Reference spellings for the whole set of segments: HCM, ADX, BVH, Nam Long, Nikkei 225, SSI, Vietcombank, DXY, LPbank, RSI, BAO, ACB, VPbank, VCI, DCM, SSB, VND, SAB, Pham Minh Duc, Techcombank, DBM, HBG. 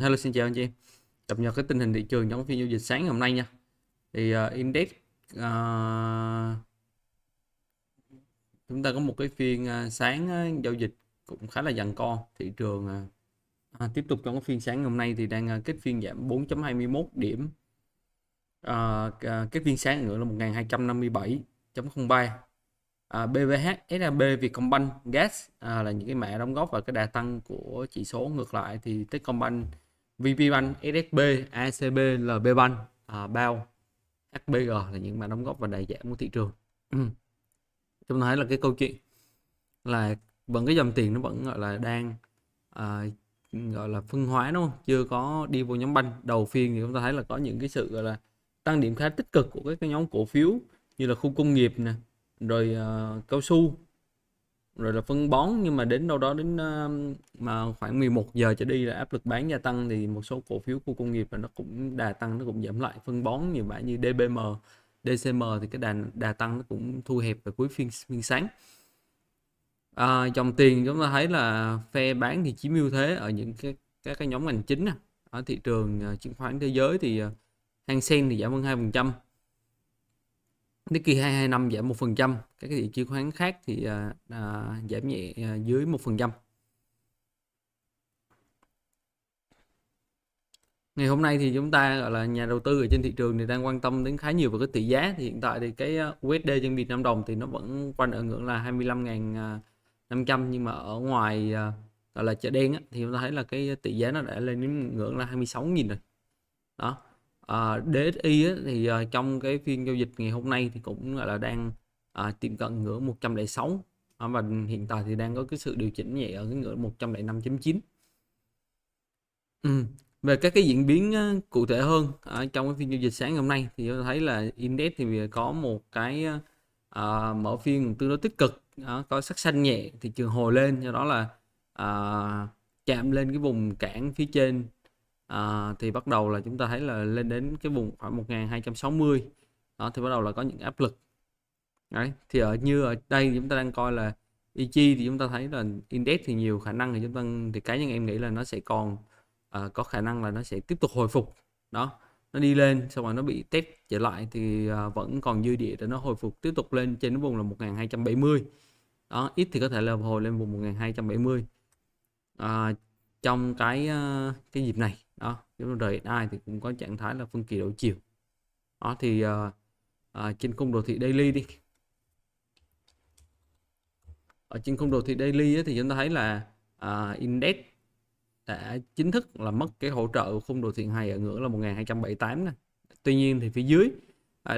Hello xin chào anh chị em, cập nhật cái tình hình thị trường trong phiên giao dịch sáng hôm nay nha. Thì index chúng ta có một cái phiên sáng giao dịch cũng khá là giằng co. Thị trường tiếp tục trong cái phiên sáng hôm nay thì đang kết phiên giảm 4.21 điểm, kết phiên sáng nữa là 1257.03. BVH, SAB, Vietcombank, Gas là những cái mã đóng góp vào cái đà tăng của chỉ số. Ngược lại thì Techcombank, VPbank, SSB, ACB, LPbank, BAO, HBG là những mã đóng góp vào đà giảm của thị trường. Chúng ta thấy là cái câu chuyện là vẫn cái dòng tiền nó vẫn gọi là đang gọi là phân hóa, đúng không? Chưa có đi vô nhóm banh. Đầu phiên thì chúng ta thấy là có những cái sự gọi là tăng điểm khá tích cực của cái nhóm cổ phiếu như là khu công nghiệp nè, rồi cao su, rồi là phân bón. Nhưng mà đến đâu đó đến mà khoảng 11 giờ trở đi là áp lực bán gia tăng, thì một số cổ phiếu khu công nghiệp là nó cũng đà tăng, nó cũng giảm lại. Phân bón nhiều mã như DBM, DCM thì cái đà tăng nó cũng thu hẹp vào cuối phiên sáng. Dòng tiền chúng ta thấy là phe bán thì chiếm ưu thế ở những cái nhóm ngành chính này. Ở thị trường chứng khoán thế giới thì Hang Seng thì giảm hơn 2%, Nikkei 225 giảm 1%, các thị trường chứng khoán khác thì giảm nhẹ dưới 1%. Ngày hôm nay thì chúng ta gọi là nhà đầu tư ở trên thị trường thì đang quan tâm đến khá nhiều về cái tỷ giá. Thì hiện tại thì cái USD trên Việt Nam đồng thì nó vẫn quanh ở ngưỡng là 25.500, nhưng mà ở ngoài gọi là chợ đen á, thì chúng ta thấy là cái tỷ giá nó đã lên đến ngưỡng là 26.000 rồi. Đó. DXY á, thì trong cái phiên giao dịch ngày hôm nay thì cũng là đang tiệm cận ngưỡng 106, và hiện tại thì đang có cái sự điều chỉnh nhẹ ở cái ngưỡng 105.9. Về các cái diễn biến cụ thể hơn trong cái phiên giao dịch sáng hôm nay thì tôi thấy là index thì có một cái mở phiên tương đối tích cực, có sắc xanh nhẹ, thị trường hồi lên, do đó là chạm lên cái vùng cản phía trên. Thì bắt đầu là chúng ta thấy là lên đến cái vùng khoảng 1260 đó, thì bắt đầu là có những áp lực. Đấy, thì ở đây chúng ta đang coi là Ichi thì chúng ta thấy là index thì nhiều khả năng thì cá nhân em nghĩ là nó sẽ còn có khả năng là nó sẽ tiếp tục hồi phục. Đó, nó đi lên xong rồi nó bị test trở lại thì vẫn còn dư địa để nó hồi phục tiếp tục lên trên cái vùng là 1270. Đó, ít thì có thể là hồi lên vùng 1270 trong cái dịp này. Đó, RSI thì cũng có trạng thái là phân kỳ đổi chiều. Đó thì trên khung đồ thị daily đi. Ở trên khung đồ thị daily ấy, thì chúng ta thấy là index đã chính thức là mất cái hỗ trợ của khung đồ thị hài ở ngưỡng là 1278 này. Tuy nhiên thì phía dưới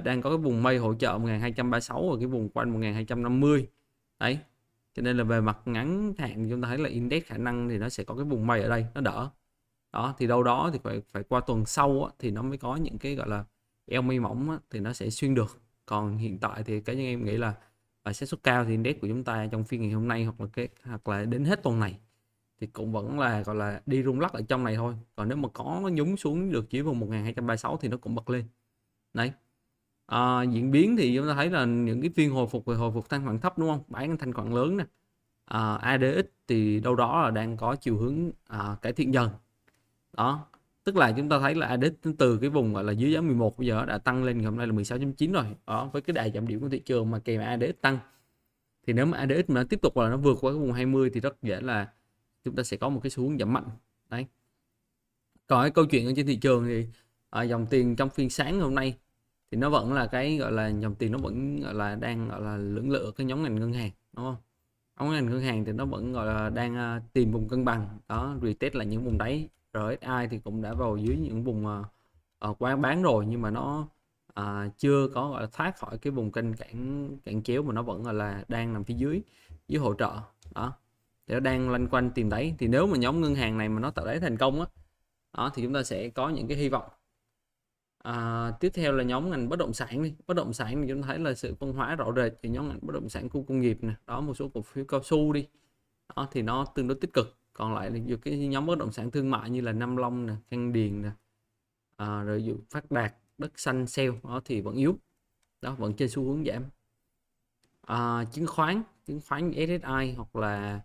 đang có cái vùng mây hỗ trợ 1236 ở cái vùng quanh 1250. Đấy. Cho nên là về mặt ngắn hạn chúng ta thấy là index khả năng thì nó sẽ có cái vùng mây ở đây nó đỡ. Đó thì đâu đó thì phải qua tuần sau á, thì nó mới có những cái gọi là eo mây mỏng á, thì nó sẽ xuyên được. Còn hiện tại thì cá nhân em nghĩ là xác suất cao thì index của chúng ta trong phiên ngày hôm nay hoặc là đến hết tuần này thì cũng vẫn là gọi là đi rung lắc ở trong này thôi. Còn nếu mà có nó nhúng xuống được dưới vùng 1236 thì nó cũng bật lên. Đấy. Diễn biến thì chúng ta thấy là những cái phiên hồi phục thanh khoản thấp, đúng không? Bán thanh khoản lớn nè. ADX thì đâu đó là đang có chiều hướng cải thiện dần. Đó, tức là chúng ta thấy là ADX từ cái vùng gọi là dưới giá 11 bây giờ đã tăng lên hôm nay là 16.9 rồi. Đó, với cái đà giảm điểm của thị trường mà kèm ADX tăng, thì nếu mà ADX mà nó tiếp tục là nó vượt qua cái vùng 20 thì rất dễ là chúng ta sẽ có một cái xu hướng giảm mạnh. Đấy. Còn cái câu chuyện ở trên thị trường thì dòng tiền trong phiên sáng hôm nay thì nó vẫn là cái gọi là dòng tiền nó vẫn gọi là đang gọi là lưỡng lự cái nhóm ngành ngân hàng, đúng không? Nhóm ngành ngân hàng thì nó vẫn gọi là đang tìm vùng cân bằng. Đó, retest là những vùng đáy, RSI thì cũng đã vào dưới những vùng quá bán rồi, nhưng mà nó chưa có gọi là thoát khỏi cái vùng kênh cản chéo, mà nó vẫn gọi là đang nằm phía dưới hỗ trợ. Đó, thì nó đang loanh quanh tìm đáy. Thì nếu mà nhóm ngân hàng này mà nó tạo đáy thành công á, đó thì chúng ta sẽ có những cái hy vọng. Tiếp theo là nhóm ngành bất động sản đi. Bất động sản thì chúng ta thấy là sự phân hóa rõ rệt. Thì nhóm ngành bất động sản khu công nghiệp này, đó một số cổ phiếu cao su đi, đó thì nó tương đối tích cực. Còn lại là nhiều cái nhóm bất động sản thương mại như là Nam Long nè, Khang Điền nè, rồi dụ Phát Đạt, Đất Xanh, Sale, đó thì vẫn yếu. Đó, vẫn trên xu hướng giảm. Chứng khoán SSI hoặc là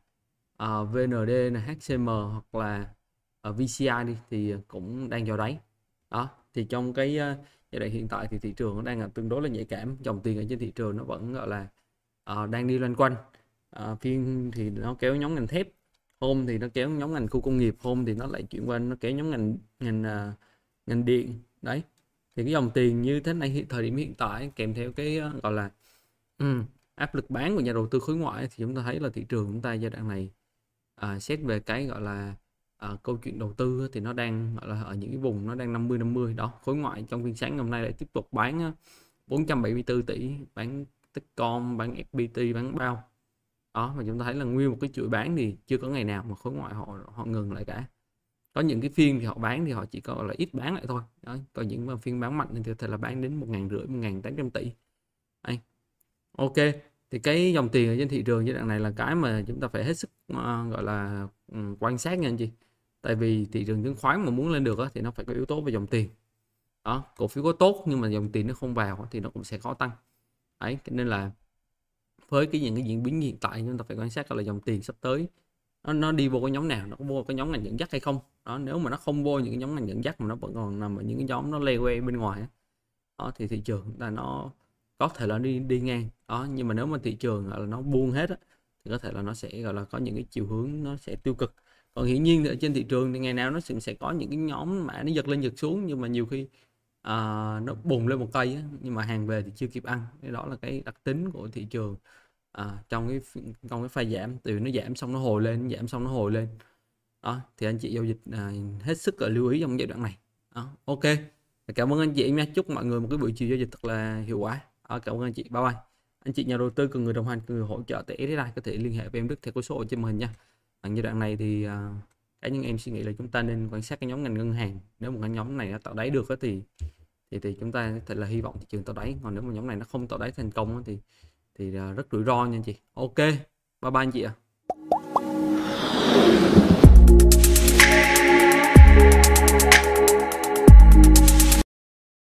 VND nè, HCM hoặc là VCI đi thì cũng đang vào đáy đó. Thì trong cái giai đoạn hiện tại thì thị trường nó đang là tương đối là nhạy cảm, dòng tiền ở trên thị trường nó vẫn gọi là đang đi loanh quanh. Phiên thì nó kéo nhóm ngành thép, hôm thì nó kéo nhóm ngành khu công nghiệp, hôm thì nó lại chuyển qua nó kéo nhóm ngành điện đấy. Thì cái dòng tiền như thế này thời điểm hiện tại kèm theo cái gọi là áp lực bán của nhà đầu tư khối ngoại thì chúng ta thấy là thị trường chúng ta giai đoạn này xét về cái gọi là câu chuyện đầu tư thì nó đang gọi là ở những cái vùng nó đang 50-50 đó. Khối ngoại trong phiên sáng hôm nay lại tiếp tục bán 474 tỷ, bán Techcombank, bán FPT, bán bao đó, mà chúng ta thấy là nguyên một cái chuỗi bán thì chưa có ngày nào mà khối ngoại họ ngừng lại cả. Có những cái phiên thì họ bán thì họ chỉ có là ít bán lại thôi đó. Còn những phiên bán mạnh thì có thể là bán đến 1.500-1.800 tỷ. Đây. Ok, thì cái dòng tiền ở trên thị trường giai đoạn này là cái mà chúng ta phải hết sức gọi là quan sát nha anh chị. Tại vì thị trường chứng khoán mà muốn lên được thì nó phải có yếu tố về dòng tiền đó. Cổ phiếu có tốt nhưng mà dòng tiền nó không vào thì nó cũng sẽ khó tăng ấy. Nên là với những cái diễn biến hiện tại chúng ta phải quan sát là dòng tiền sắp tới nó đi vô cái nhóm nào, nó có vô cái nhóm ngành dẫn dắt hay không đó. Nếu mà nó không vô những cái nhóm ngành dẫn dắt mà nó vẫn còn nằm ở những cái nhóm nó leo bên ngoài đó thì thị trường là nó có thể là đi ngang đó. Nhưng mà nếu mà thị trường là nó buông hết thì có thể là nó sẽ gọi là có những cái chiều hướng nó sẽ tiêu cực. Còn hiển nhiên ở trên thị trường thì ngày nào nó sẽ có những cái nhóm mà nó giật lên giật xuống, nhưng mà nhiều khi nó bùng lên một cây nhưng mà hàng về thì chưa kịp ăn. Cái đó là cái đặc tính của thị trường trong cái pha giảm, từ nó giảm xong nó hồi lên, giảm xong nó hồi lên đó. Thì anh chị giao dịch hết sức là lưu ý trong giai đoạn này đó. Ok, cảm ơn anh chị nha, chúc mọi người một cái buổi chiều giao dịch thật là hiệu quả. Cảm ơn anh chị, bye bye. Anh chị nhà đầu tư cần người đồng hành, cần người hỗ trợ tại SSI có thể liên hệ với em Đức theo số ở trên màn hình nha. Ở giai đoạn này thì cá nhân em suy nghĩ là chúng ta nên quan sát cái nhóm ngành ngân hàng. Nếu một cái nhóm này nó tạo đáy được thì chúng ta có thể là hy vọng thị trường tạo đáy. Còn nếu một nhóm này nó không tạo đáy thành công thì rất rủi ro nha anh chị. Ok, bye bye anh chị ạ.